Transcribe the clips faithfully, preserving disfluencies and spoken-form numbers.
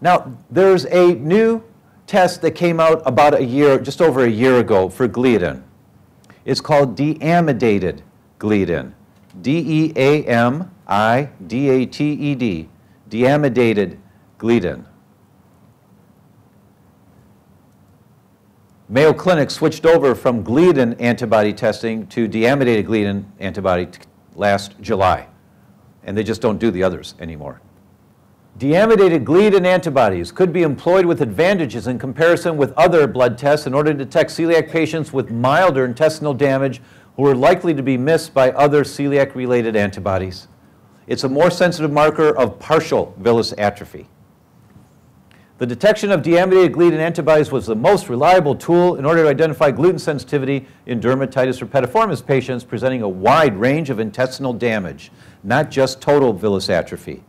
Now, there's a new test that came out about a year, just over a year ago, for gliadin. It's called deamidated gliadin, D E A M I D A T E D, deamidated gliadin. Mayo Clinic switched over from gliadin antibody testing to deamidated gliadin antibody last July, and they just don't do the others anymore. Deamidated gliadin antibodies could be employed with advantages in comparison with other blood tests in order to detect celiac patients with milder intestinal damage who are likely to be missed by other celiac-related antibodies. It's a more sensitive marker of partial villous atrophy. The detection of deamidated gliadin antibodies was the most reliable tool in order to identify gluten sensitivity in dermatitis herpetiformis patients presenting a wide range of intestinal damage, not just total villous atrophy,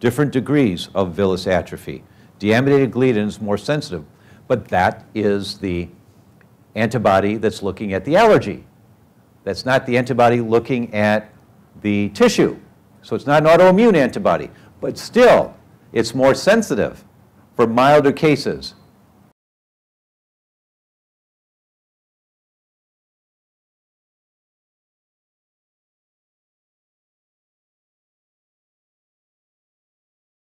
different degrees of villous atrophy. Deamidated gliadin is more sensitive, but that is the antibody that's looking at the allergy. That's not the antibody looking at the tissue. So it's not an autoimmune antibody, but still, it's more sensitive for milder cases